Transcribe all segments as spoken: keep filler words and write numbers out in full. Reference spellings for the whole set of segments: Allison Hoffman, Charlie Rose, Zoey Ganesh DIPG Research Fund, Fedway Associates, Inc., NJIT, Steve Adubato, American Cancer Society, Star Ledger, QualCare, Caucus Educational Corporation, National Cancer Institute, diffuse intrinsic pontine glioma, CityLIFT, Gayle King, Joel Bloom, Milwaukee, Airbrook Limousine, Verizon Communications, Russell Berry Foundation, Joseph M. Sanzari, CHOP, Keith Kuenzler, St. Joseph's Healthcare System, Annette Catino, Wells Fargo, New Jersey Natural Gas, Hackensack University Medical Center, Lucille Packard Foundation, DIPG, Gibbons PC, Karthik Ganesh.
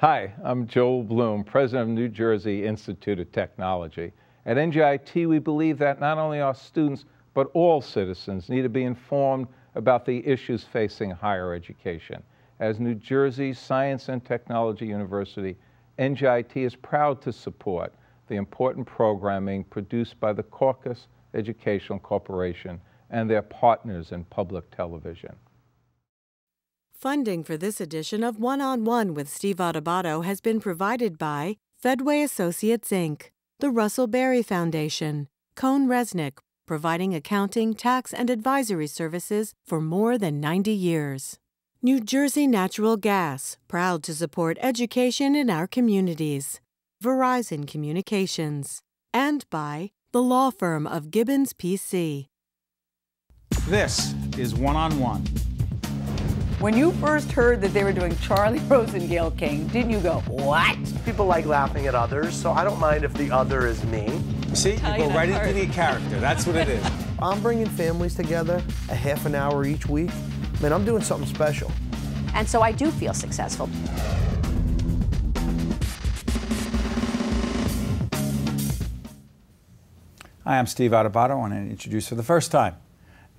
Hi, I'm Joel Bloom, president of New Jersey Institute of Technology. At N J I T, we believe that not only our students, but all citizens need to be informed about the issues facing higher education. As New Jersey Science and Technology University, N J I T is proud to support the important programming produced by the Caucus Educational Corporation and their partners in public television. Funding for this edition of One-on-One with Steve Adubato has been provided by Fedway Associates, Incorporated, the Russell Berry Foundation, Cohn Reznick, providing accounting, tax, and advisory services for more than ninety years. New Jersey Natural Gas, proud to support education in our communities. Verizon Communications, and by the law firm of Gibbons P C. This is One-on-One. When you first heard that they were doing Charlie Rose and Gayle King, didn't you go, what? People like laughing at others, so I don't mind if the other is me. See, you go right into the character. That's what it is. I'm bringing families together a half an hour each week. Man, I'm doing something special. And so I do feel successful. Hi, I'm Steve Adubato, and I introduce for the first time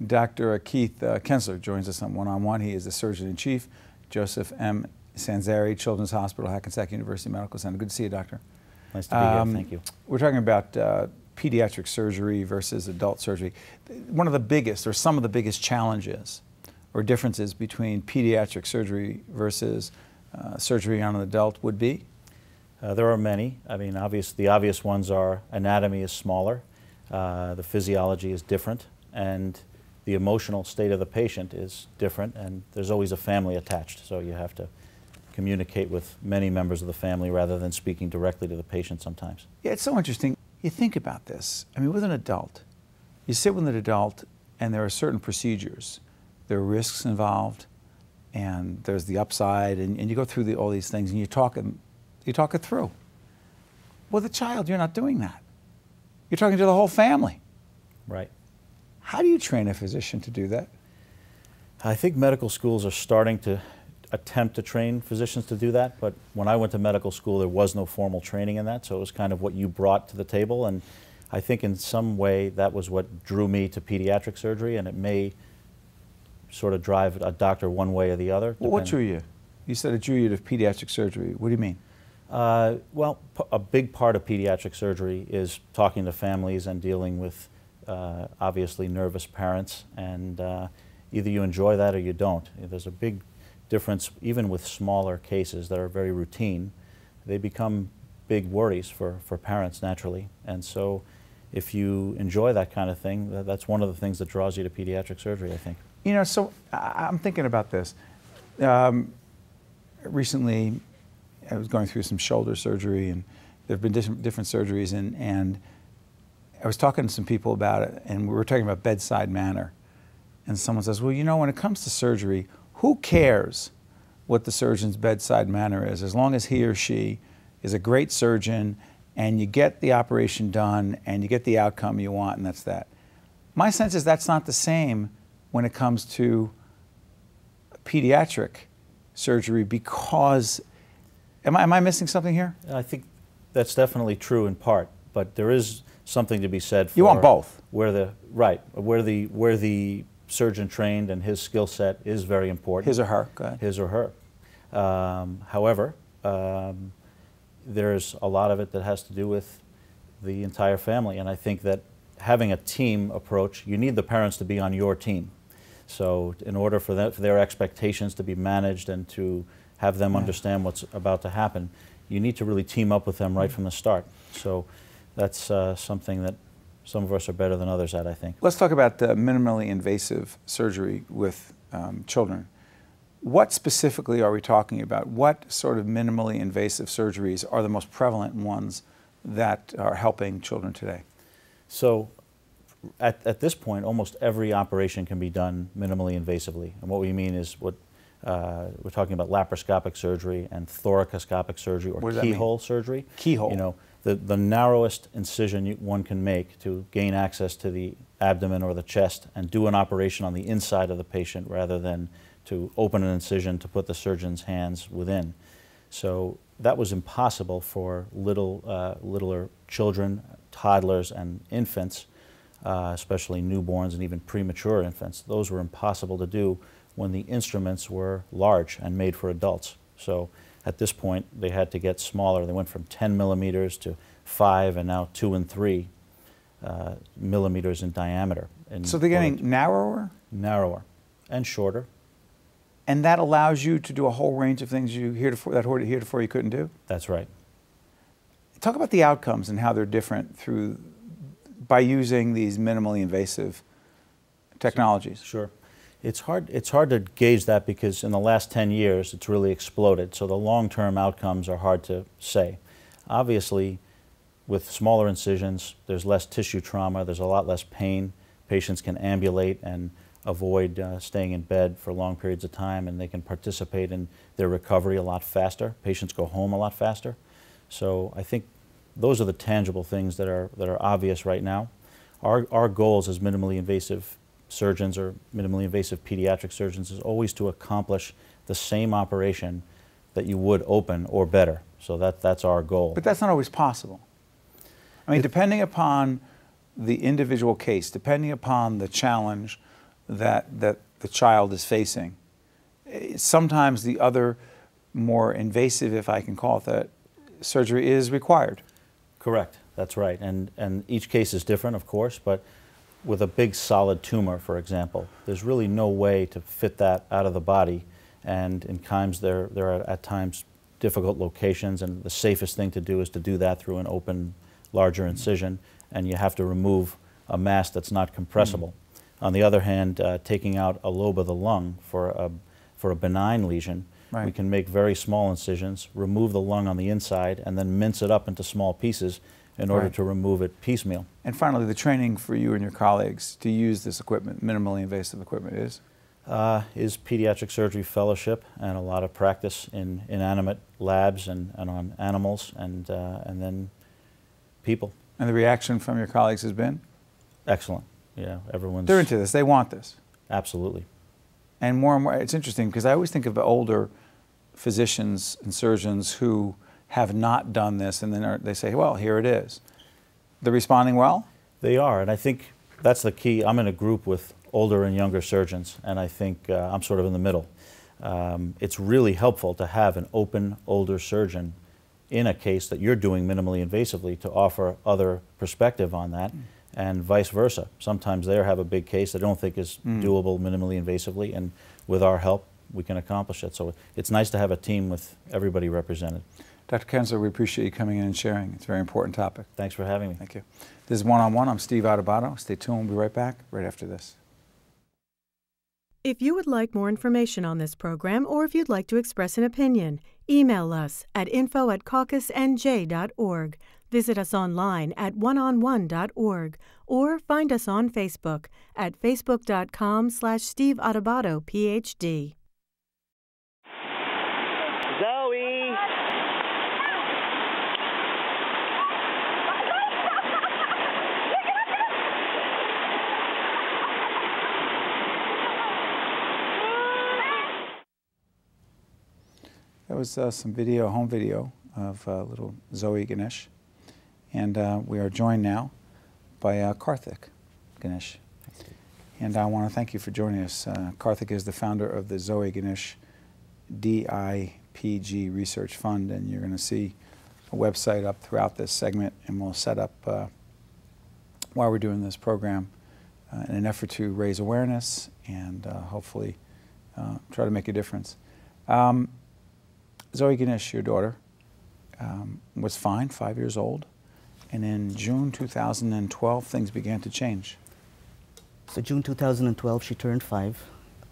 Doctor Keith Kuenzler joins us on One-on-One. He is the Surgeon-in-Chief, Joseph M. Sanzari, Children's Hospital, Hackensack University Medical Center. Good to see you, Doctor. Nice to be um, here. Thank you. We're talking about uh, pediatric surgery versus adult surgery. One of the biggest, or some of the biggest challenges or differences between pediatric surgery versus uh, surgery on an adult would be? Uh, there are many. I mean, obvious, the obvious ones are anatomy is smaller, uh, the physiology is different, and the emotional state of the patient is different, and there's always a family attached, so you have to communicate with many members of the family rather than speaking directly to the patient sometimes. Yeah, it's so interesting. You think about this. I mean, with an adult, you sit with an adult and there are certain procedures. There are risks involved, and there's the upside, and, and you go through the, all these things, and you talk, you talk it through. With a child, you're not doing that. You're talking to the whole family. Right. How do you train a physician to do that? I think medical schools are starting to attempt to train physicians to do that, but when I went to medical school, there was no formal training in that, so it was kind of what you brought to the table, and I think in some way that was what drew me to pediatric surgery, and it may sort of drive a doctor one way or the other. Well, what drew you? You said it drew you to pediatric surgery. What do you mean? Uh, well, p a big part of pediatric surgery is talking to families and dealing with Uh, obviously nervous parents, and uh, either you enjoy that or you don't. There's a big difference even with smaller cases that are very routine. They become big worries for, for parents naturally, and so if you enjoy that kind of thing, th that's one of the things that draws you to pediatric surgery, I think. You know, so I I'm thinking about this. Um, recently I was going through some shoulder surgery, and there have been different, different surgeries, and, and I was talking to some people about it, and we were talking about bedside manner. And someone says, well, you know, when it comes to surgery, who cares what the surgeon's bedside manner is, as long as he or she is a great surgeon and you get the operation done and you get the outcome you want, and that's that. My sense is that's not the same when it comes to pediatric surgery, because, am I, am I missing something here? I think that's definitely true in part, but there is something to be said for you want both. Where the right, where the where the surgeon trained and his skill set is very important. His or her, go ahead. His or her. Um, however, um, there's a lot of it that has to do with the entire family, and I think that having a team approach, you need the parents to be on your team. So, in order for, that, for their expectations to be managed and to have them yeah. understand what's about to happen, you need to really team up with them right mm-hmm. from the start. So. That's uh, something that some of us are better than others at, I think. Let's talk about the minimally invasive surgery with um, children. What specifically are we talking about? What sort of minimally invasive surgeries are the most prevalent ones that are helping children today? So at, at this point, almost every operation can be done minimally invasively. And what we mean is what Uh, we're talking about laparoscopic surgery and thoracoscopic surgery, or keyhole surgery. Keyhole. You know, the, the narrowest incision you, one can make to gain access to the abdomen or the chest and do an operation on the inside of the patient rather than to open an incision to put the surgeon's hands within. So that was impossible for little, uh, littler children, toddlers and infants, uh, especially newborns and even premature infants. Those were impossible to do when the instruments were large and made for adults. So at this point, they had to get smaller. They went from ten millimeters to five and now two and three uh, millimeters in diameter. In so they're getting point. narrower? Narrower and shorter. And that allows you to do a whole range of things you heretofore, that heretofore you couldn't do? That's right. Talk about the outcomes and how they're different through by using these minimally invasive technologies. Sure. It's hard, it's hard to gauge that because in the last ten years it's really exploded, so the long-term outcomes are hard to say. Obviously, with smaller incisions, there's less tissue trauma, there's a lot less pain. Patients can ambulate and avoid uh, staying in bed for long periods of time, and they can participate in their recovery a lot faster. Patients go home a lot faster. So I think those are the tangible things that are, that are obvious right now. Our, our goals as minimally invasive surgeons or minimally invasive pediatric surgeons is always to accomplish the same operation that you would open or better. So that, that's our goal. But that's not always possible. I mean, it, depending upon the individual case, depending upon the challenge that, that the child is facing, sometimes the other more invasive, if I can call it that, surgery is required. Correct, that's right. And, and each case is different, of course, but with a big solid tumor, for example, there's really no way to fit that out of the body. And in times, there, there are at times difficult locations, and the safest thing to do is to do that through an open, larger incision, and you have to remove a mass that's not compressible. Mm-hmm. On the other hand, uh, taking out a lobe of the lung for a, for a benign lesion, right. We can make very small incisions, remove the lung on the inside, and then mince it up into small pieces in order right. to remove it piecemeal. And finally, the training for you and your colleagues to use this equipment, minimally invasive equipment, is? Uh, is pediatric surgery fellowship and a lot of practice in inanimate labs and, and on animals and, uh, and then people. And the reaction from your colleagues has been? Excellent. Yeah, everyone's... They're into this. They want this. Absolutely. And more and more, it's interesting because I always think of the older physicians and surgeons who have not done this, and then are, they say, well, here it is. They're responding well? They are, and I think that's the key. I'm in a group with older and younger surgeons, and I think uh, I'm sort of in the middle. Um, it's really helpful to have an open, older surgeon in a case that you're doing minimally invasively to offer other perspective on that, mm. and vice versa. Sometimes they have a big case they don't think is mm. doable minimally invasively, and with our help, we can accomplish it. So it's nice to have a team with everybody represented. Doctor Kuenzler, we appreciate you coming in and sharing. It's a very important topic. Thanks for having me. Thank you. This is One on One. I'm Steve Adubato. Stay tuned. We'll be right back right after this. If you would like more information on this program or if you'd like to express an opinion, email us at info at caucus N J dot org. Visit us online at one on one dot org or find us on Facebook at facebook dot com slash Steve Adubato P H D. That was uh, some video, home video of uh, little Zoey Ganesh. And uh, we are joined now by uh, Karthik Ganesh. And I want to thank you for joining us. Uh, Karthik is the founder of the Zoey Ganesh D I P G Research Fund. And you're going to see a website up throughout this segment. And we'll set up uh, while we're doing this program uh, in an effort to raise awareness and uh, hopefully uh, try to make a difference. Um, Zoey Ganesh, your daughter, um, was fine, five years old, and in June two thousand twelve, things began to change. So June two thousand twelve, she turned five.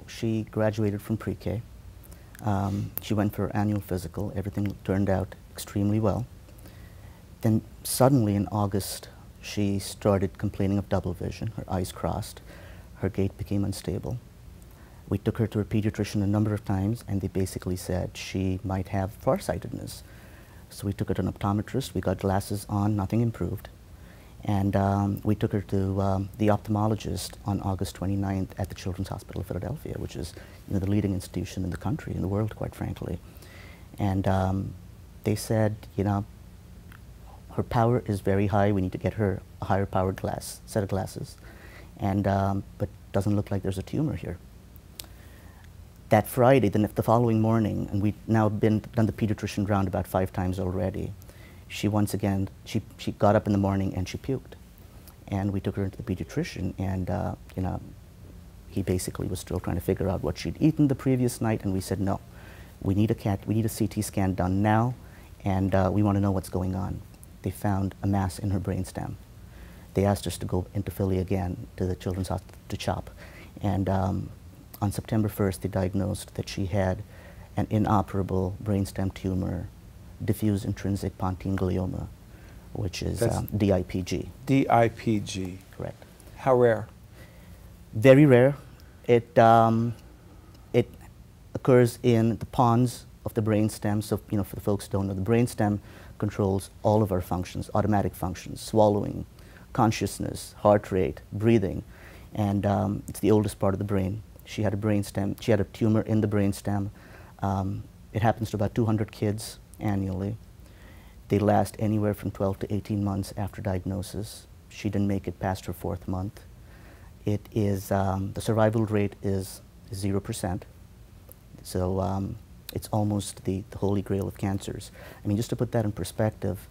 She graduated from pre-K. Um, she went for her annual physical. Everything turned out extremely well. Then suddenly in August, she started complaining of double vision. Her eyes crossed. Her gait became unstable. We took her to her pediatrician a number of times, and they basically said she might have farsightedness. So we took her to an optometrist. We got glasses on. Nothing improved. And um, we took her to um, the ophthalmologist on August twenty-ninth at the Children's Hospital of Philadelphia, which is you know, the leading institution in the country, in the world, quite frankly. And um, they said, you know, her power is very high. We need to get her a higher powered glass, set of glasses. And, um, but doesn't look like there's a tumor here. That Friday, then the following morning, and we've now been, done the pediatrician round about five times already, she once again, she, she got up in the morning and she puked. And we took her into the pediatrician, and uh, you know, he basically was still trying to figure out what she'd eaten the previous night, and we said, no, we need a, cat, we need a C T scan done now, and uh, we want to know what's going on. They found a mass in her brainstem. They asked us to go into Philly again to the Children's Hospital to CHOP. And um, on September first, they diagnosed that she had an inoperable brainstem tumor, diffuse intrinsic pontine glioma, which is um, D I P G. D I P G. Correct. How rare? Very rare. It, um, it occurs in the pons of the brainstem. So, you know, for the folks who don't know, the brainstem controls all of our functions, automatic functions, swallowing, consciousness, heart rate, breathing, and um, it's the oldest part of the brain. She had a brainstem. She had a tumor in the brainstem. Um, it happens to about two hundred kids annually. They last anywhere from twelve to eighteen months after diagnosis. She didn't make it past her fourth month. It is um, the survival rate is zero percent. So um, it's almost the, the holy grail of cancers. I mean, just to put that in perspective.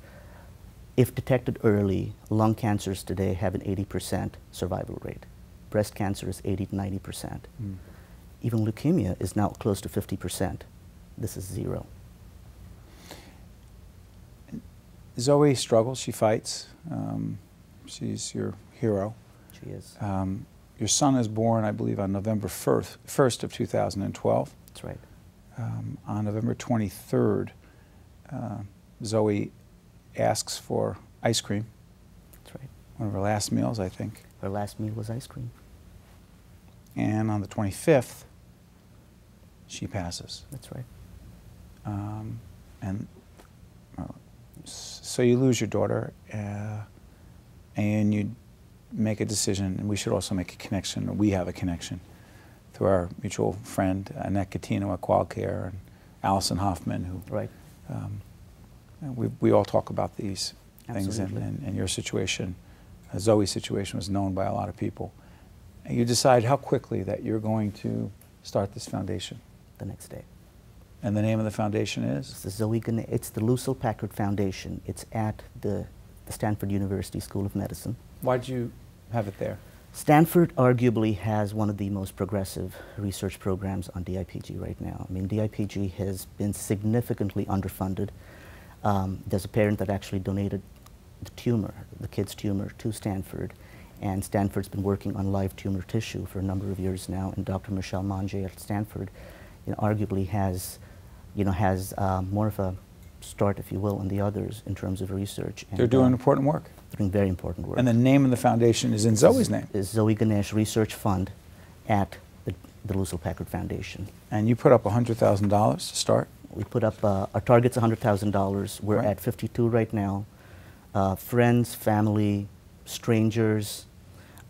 If detected early, lung cancers today have an eighty percent survival rate. Breast cancer is eighty to ninety percent. Mm. Even leukemia is now close to fifty percent. This is zero. Zoe struggles, she fights. Um, she's your hero. She is. Um, your son is born, I believe, on November first of two thousand twelve. That's right. Um, on November twenty-third, uh, Zoe asks for ice cream. That's right. One of her last meals, I think. Her last meal was ice cream. And on the twenty-fifth, she passes. That's right. Um, and uh, so you lose your daughter, uh, and you make a decision, and we should also make a connection, or we have a connection, through our mutual friend, Annette Catino at QualCare, and Allison Hoffman, who right. Um, We, we all talk about these things, and, and, and your situation, uh, Zoe's situation, was known by a lot of people. And you decide how quickly that you're going to start this foundation. The next day. And the name of the foundation is? It's the, Zoey Ganesh, it's the Lucille Packard Foundation. It's at the, the Stanford University School of Medicine. Why'd you have it there? Stanford arguably has one of the most progressive research programs on D I P G right now. I mean, D I P G has been significantly underfunded. Um, there's a parent that actually donated the tumor, the kid's tumor, to Stanford, and Stanford's been working on live tumor tissue for a number of years now. And Doctor Michelle Manje at Stanford, you know, arguably has, you know, has uh, more of a start, if you will, on the others in terms of research. And they're doing um, important work. They're doing very important work. And the name of the foundation is in Zoe's name. Is Zoey Ganesh Research Fund at the, the Lucille Packard Foundation. And you put up one hundred thousand dollars to start. We put up, uh, our target's one hundred thousand dollars. We're right. at fifty-two right now. Uh, friends, family, strangers.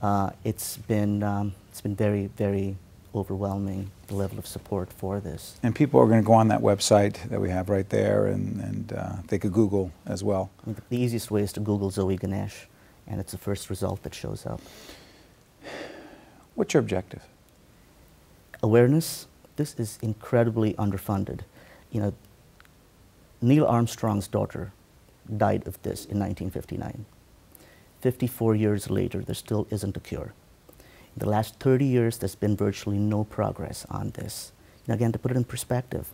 Uh, it's been, um, it's been very, very overwhelming, the level of support for this. And people are going to go on that website that we have right there, and, and uh, they could Google as well. The easiest way is to Google Zoey Ganesh, and it's the first result that shows up. What's your objective? Awareness. This is incredibly underfunded. You know, Neil Armstrong's daughter died of this in nineteen fifty-nine. fifty-four years later, there still isn't a cure. In the last thirty years, there's been virtually no progress on this. And again, to put it in perspective,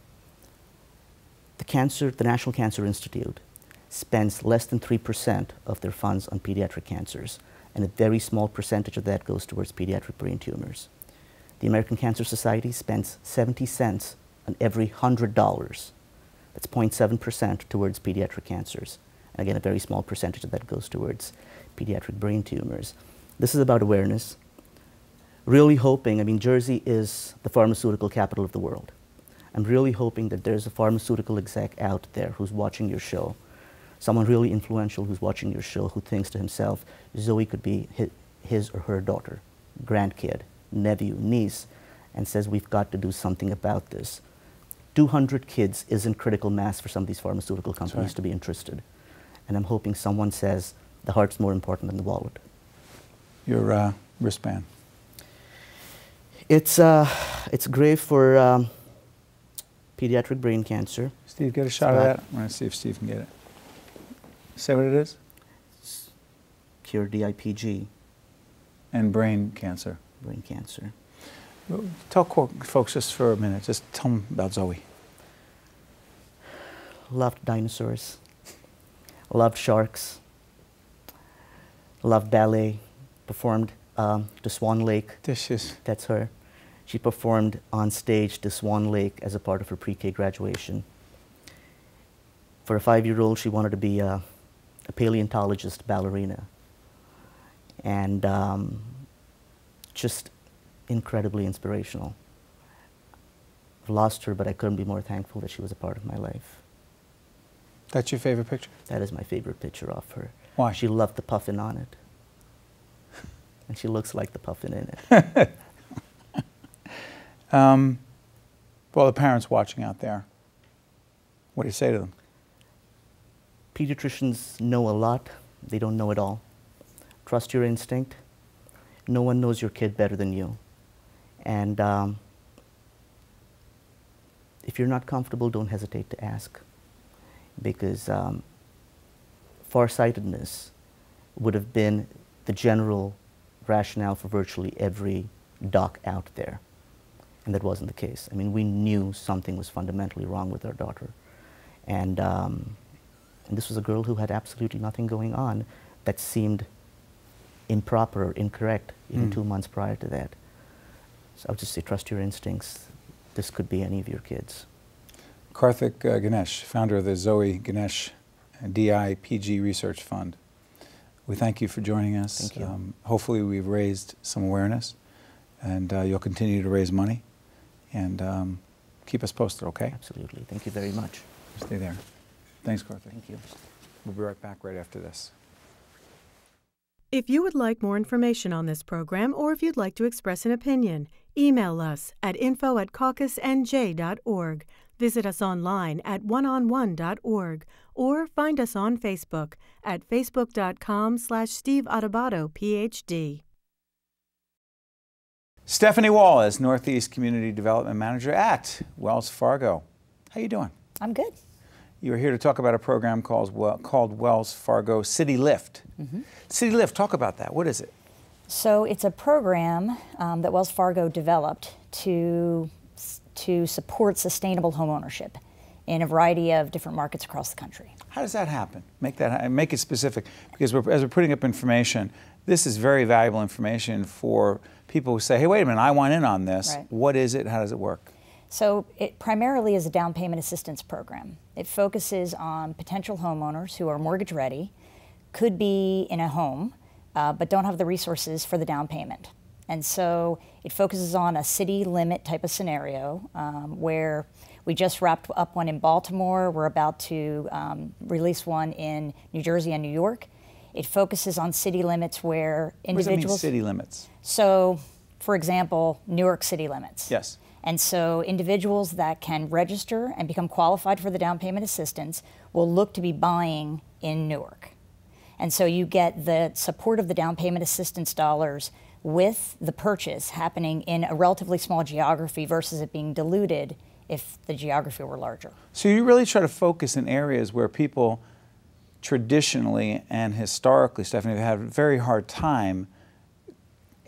the cancer, the National Cancer Institute spends less than three percent of their funds on pediatric cancers, and a very small percentage of that goes towards pediatric brain tumors. The American Cancer Society spends seventy cents on every one hundred dollars, that's zero point seven percent towards pediatric cancers. And again, a very small percentage of that goes towards pediatric brain tumors. This is about awareness. Really hoping, I mean, Jersey is the pharmaceutical capital of the world. I'm really hoping that there's a pharmaceutical exec out there who's watching your show, someone really influential who's watching your show, who thinks to himself, Zoe could be his or her daughter, grandkid, nephew, niece, and says, we've got to do something about this. two hundred kids isn't critical mass for some of these pharmaceutical companies right. to be interested. And I'm hoping someone says the heart's more important than the wallet. Your uh, wristband. It's, uh, it's grave for um, pediatric brain cancer. Steve, get a shot of that. I want to see if Steve can get it. Say what it is? It's Cure D I P G. And brain cancer. Brain cancer. Tell folks just for a minute, just tell them about Zoey. Loved dinosaurs, loved sharks, loved ballet, performed um, to Swan Lake. Dishes. That's her. She performed on stage to Swan Lake as a part of her pre-K graduation. For a five-year-old, she wanted to be a, a paleontologist ballerina. And um, just incredibly inspirational. I've lost her, but I couldn't be more thankful that she was a part of my life. That's your favorite picture? That is my favorite picture of her. Why? She loved the puffin on it. And she looks like the puffin in it. um, well, the parents watching out there, what do you say to them? Pediatricians know a lot. They don't know it all. Trust your instinct. No one knows your kid better than you. And um, if you're not comfortable, don't hesitate to ask. Because um, farsightedness would have been the general rationale for virtually every doc out there. And that wasn't the case. I mean, we knew something was fundamentally wrong with our daughter. And, um, and this was a girl who had absolutely nothing going on that seemed improper or incorrect even mm. two months prior to that. So I would just say trust your instincts. This could be any of your kids. Karthik uh, Ganesh, founder of the Zoey Ganesh D I P G Research Fund. We thank you for joining us. Thank you. Um, hopefully we've raised some awareness and uh, you'll continue to raise money and um, keep us posted, okay? Absolutely. Thank you very much. Stay there. Thanks, Karthik. Thank you. We'll be right back right after this. If you would like more information on this program or if you'd like to express an opinion, email us at info at caucus N J dot org, visit us online at one on one dot org, or find us on Facebook at facebook dot com slash Steve Adubato P H D. Stephanie Wall is Northeast Community Development Manager at Wells Fargo. How you doing? I'm good. You're here to talk about a program called, well, called Wells Fargo CityLIFT. Mm-hmm. CityLIFT, talk about that. What is it? So it's a program um, that Wells Fargo developed to, to support sustainable home ownership in a variety of different markets across the country. How does that happen? Make, that, make it specific, because we're, as we're putting up information, this is very valuable information for people who say, hey, wait a minute, I want in on this. Right. What is it? How does it work? So it primarily is a down payment assistance program. It focuses on potential homeowners who are mortgage ready, could be in a home, uh, but don't have the resources for the down payment. And so it focuses on a city limit type of scenario um, where we just wrapped up one in Baltimore. We're about to um, release one in New Jersey and New York. It focuses on city limits where individuals— What does it mean, city limits? So, for example, New York city limits. Yes. And so individuals that can register and become qualified for the down payment assistance will look to be buying in Newark. And so you get the support of the down payment assistance dollars with the purchase happening in a relatively small geography versus it being diluted if the geography were larger. So you really try to focus in areas where people traditionally and historically, Stephanie, have had a very hard time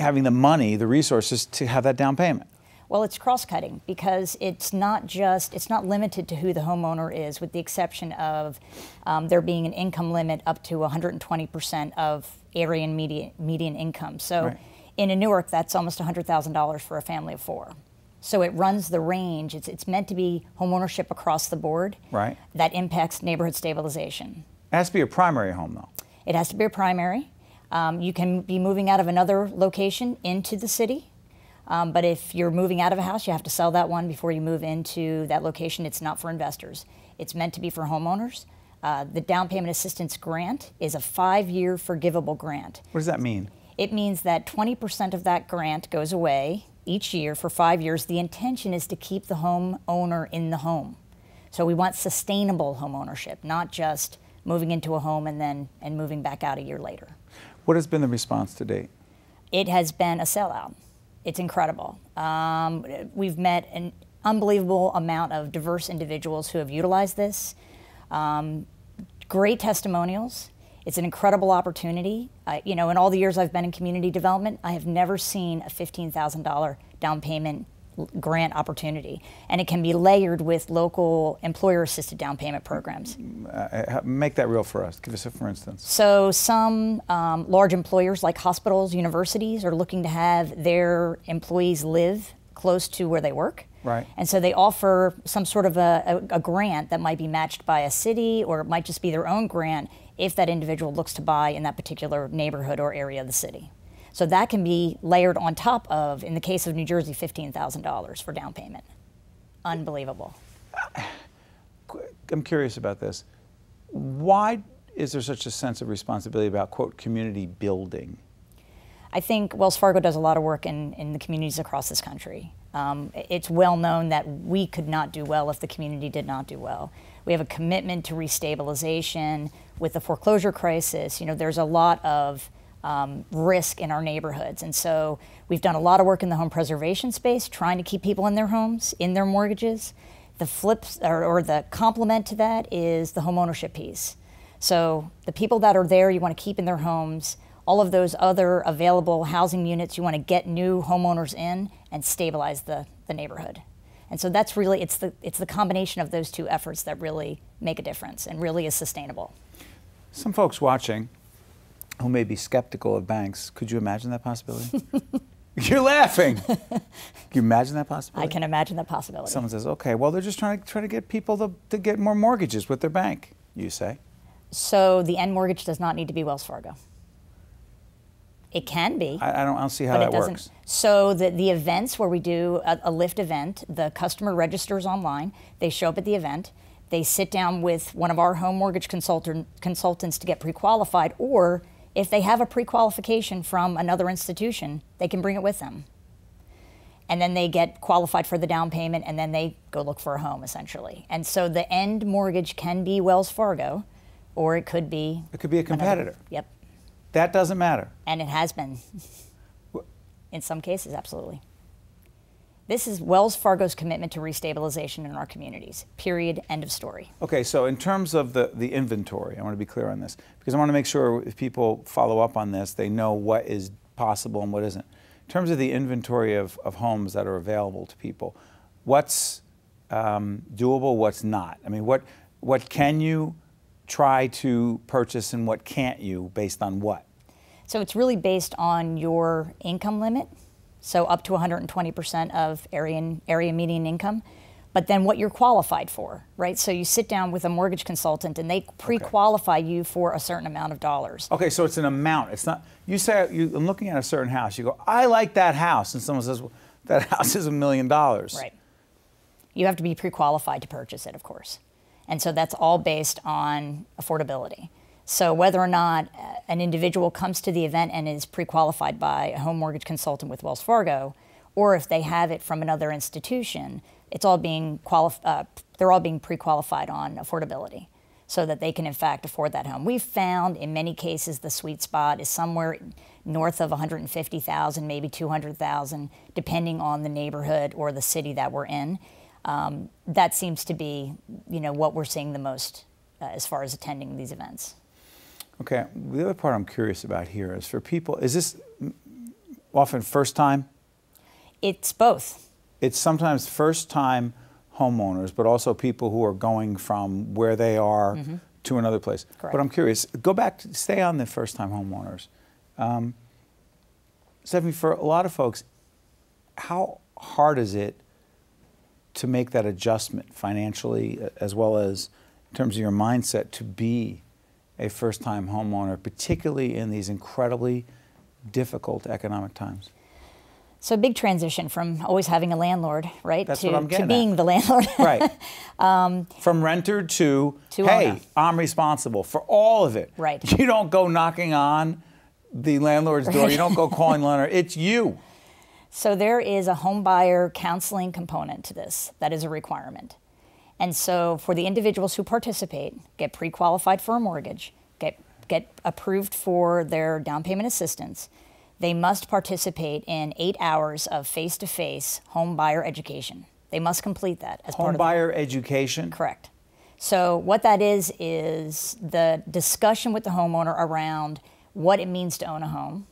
having the money, the resources to have that down payment. Well, it's cross-cutting because it's not just, it's not limited to who the homeowner is, with the exception of um, there being an income limit up to one hundred twenty percent of area median, median income. So right. in a Newark, that's almost one hundred thousand dollars for a family of four. So it runs the range. It's, it's meant to be homeownership across the board. Right. That impacts neighborhood stabilization. It has to be a primary home, though. It has to be a primary. Um, you can be moving out of another location into the city. Um, but if you're moving out of a house, you have to sell that one before you move into that location. It's not for investors. It's meant to be for homeowners. Uh, the down payment assistance grant is a five-year forgivable grant. What does that mean? It means that twenty percent of that grant goes away each year for five years, the intention is to keep the homeowner in the home. So we want sustainable homeownership, not just moving into a home and then and moving back out a year later. What has been the response to date? It has been a sellout. It's incredible. Um, we've met an unbelievable amount of diverse individuals who have utilized this. Um, great testimonials. It's an incredible opportunity. Uh, you know, in all the years I've been in community development, I have never seen a fifteen thousand dollar down payment grant opportunity, and it can be layered with local employer-assisted down payment programs. Uh, make that real for us. Give us a for instance. So some um, large employers like hospitals, universities are looking to have their employees live close to where they work. Right. And so they offer some sort of a, a, a grant that might be matched by a city, or it might just be their own grant if that individual looks to buy in that particular neighborhood or area of the city. So that can be layered on top of, in the case of New Jersey, fifteen thousand dollars for down payment. Unbelievable. I'm curious about this. Why is there such a sense of responsibility about, quote, community building? I think Wells Fargo does a lot of work in, in the communities across this country. Um, it's well known that we could not do well if the community did not do well. We have a commitment to restabilization. With the foreclosure crisis, you know, there's a lot of Um, risk in our neighborhoods. And so we've done a lot of work in the home preservation space, trying to keep people in their homes, in their mortgages. The flips or, or the complement to that is the homeownership piece. So the people that are there, you want to keep in their homes. All of those other available housing units, you want to get new homeowners in and stabilize the, the neighborhood. And so that's really, it's the, it's the combination of those two efforts that really make a difference and really is sustainable. Some folks watching who may be skeptical of banks, could you imagine that possibility? You're laughing. Can you imagine that possibility? I can imagine that possibility. Someone says, okay, well, they're just trying to, try to get people to, to get more mortgages with their bank, you say. So the end mortgage does not need to be Wells Fargo. It can be. I, I, don't, I don't see how that works. So the, the events where we do a, a Lyft event, the customer registers online, they show up at the event, they sit down with one of our home mortgage consultant, consultants to get pre-qualified, or if they have a pre-qualification from another institution, they can bring it with them. And then they get qualified for the down payment, and then they go look for a home, essentially. And so the end mortgage can be Wells Fargo, or it could be... It could be a competitor. Another, yep. That doesn't matter. And it has been. In some cases, absolutely. This is Wells Fargo's commitment to restabilization in our communities, period, end of story. Okay, so in terms of the, the inventory, I want to be clear on this, because I want to make sure if people follow up on this, they know what is possible and what isn't. In terms of the inventory of, of homes that are available to people, what's um, doable, what's not? I mean, what, what can you try to purchase and what can't you, based on what? So it's really based on your income limit. So up to one hundred twenty percent of area, area median income, but then what you're qualified for, right? So you sit down with a mortgage consultant and they pre-qualify okay. you for a certain amount of dollars. Okay, so it's an amount. It's not, you say, you, I'm looking at a certain house, you go, I like that house. And someone says, well, that house is a million dollars. Right. You have to be pre-qualified to purchase it, of course. And so that's all based on affordability. So whether or not an individual comes to the event and is pre-qualified by a home mortgage consultant with Wells Fargo, or if they have it from another institution, it's all being qualified, uh, they're all being pre-qualified on affordability so that they can in fact afford that home. We've found in many cases the sweet spot is somewhere north of one hundred fifty thousand, maybe two hundred thousand, depending on the neighborhood or the city that we're in. Um, that seems to be, you know, what we're seeing the most uh, as far as attending these events. Okay, the other part I'm curious about here is for people, is this often first time? It's both. It's sometimes first time homeowners, but also people who are going from where they are mm-hmm. to another place. Correct. But I'm curious, go back, to, stay on the first time homeowners. Um, Stephanie, for a lot of folks, how hard is it to make that adjustment financially as well as in terms of your mindset to be a first-time homeowner, particularly in these incredibly difficult economic times? So big transition from always having a landlord, right? That's to, what I'm getting to being at. The landlord. Right. um, From renter to, to hey, owner. I'm responsible for all of it. Right. You don't go knocking on the landlord's door. Right. You don't go calling the landlord. It's you. So there is a home buyer counseling component to this that is a requirement. And so for the individuals who participate, get pre-qualified for a mortgage, get, get approved for their down payment assistance, they must participate in eight hours of face-to-face home buyer education. They must complete that as part of home buyer education? Correct. So what that is, is the discussion with the homeowner around what it means to own a home,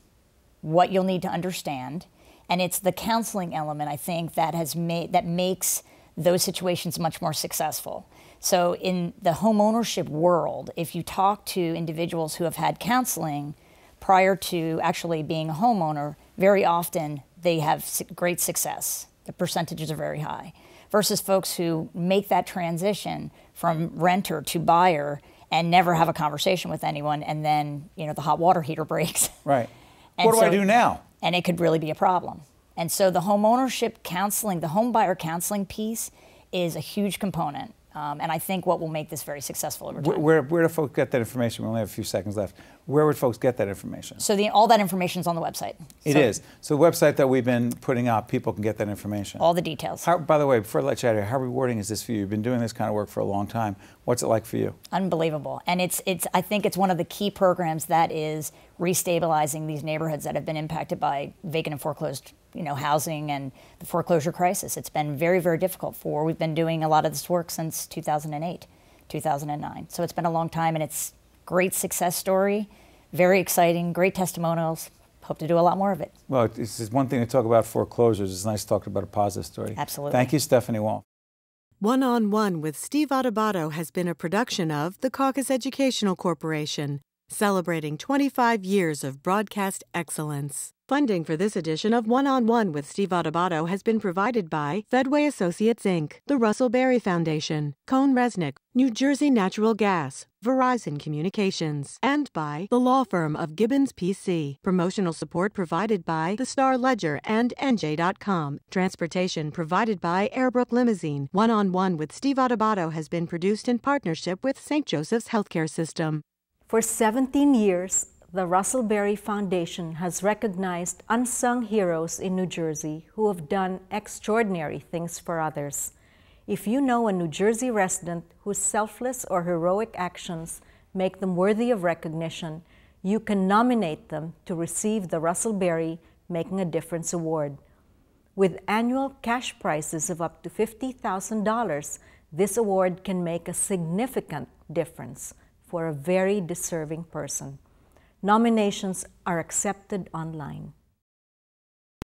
what you'll need to understand, and it's the counseling element, I think, that has made that makes those situations much more successful. So in the homeownership world, if you talk to individuals who have had counseling prior to actually being a homeowner, very often they have great success. The percentages are very high. Versus folks who make that transition from renter to buyer and never have a conversation with anyone, and then, you know, the hot water heater breaks. Right. What do I do now? And it could really be a problem. And so the home ownership counseling, the home buyer counseling piece is a huge component. Um, and I think what will make this very successful over time. Where, where do folks get that information? We only have a few seconds left. Where would folks get that information? So the, all that information is on the website. It so, is. So the website that we've been putting out, people can get that information. All the details. How, by the way, before I let you out of here, how rewarding is this for you? You've been doing this kind of work for a long time. What's it like for you? Unbelievable. And it's, it's, I think it's one of the key programs that is restabilizing these neighborhoods that have been impacted by vacant and foreclosed, you know, housing and the foreclosure crisis. It's been very, very difficult for, we've been doing a lot of this work since two thousand eight, two thousand nine. So it's been a long time, and it's great success story, very exciting, great testimonials. Hope to do a lot more of it. Well, it's one thing to talk about foreclosures. It's nice to talk about a positive story. Absolutely. Thank you, Stephanie Wall. One-on-One with Steve Adubato has been a production of the Caucus Educational Corporation, celebrating twenty-five years of broadcast excellence. Funding for this edition of One-on-One with Steve Adubato has been provided by Fedway Associates, Incorporated, the Russell Berry Foundation, Cohn Reznick, New Jersey Natural Gas, Verizon Communications, and by the law firm of Gibbons P C. Promotional support provided by the Star Ledger and N J dot com. Transportation provided by Airbrook Limousine. One-on-One with Steve Adubato has been produced in partnership with Saint Joseph's Healthcare System. For seventeen years, the Russell Berry Foundation has recognized unsung heroes in New Jersey who have done extraordinary things for others. If you know a New Jersey resident whose selfless or heroic actions make them worthy of recognition, you can nominate them to receive the Russell Berry Making a Difference Award. With annual cash prizes of up to fifty thousand dollars, this award can make a significant difference for a very deserving person. Nominations are accepted online.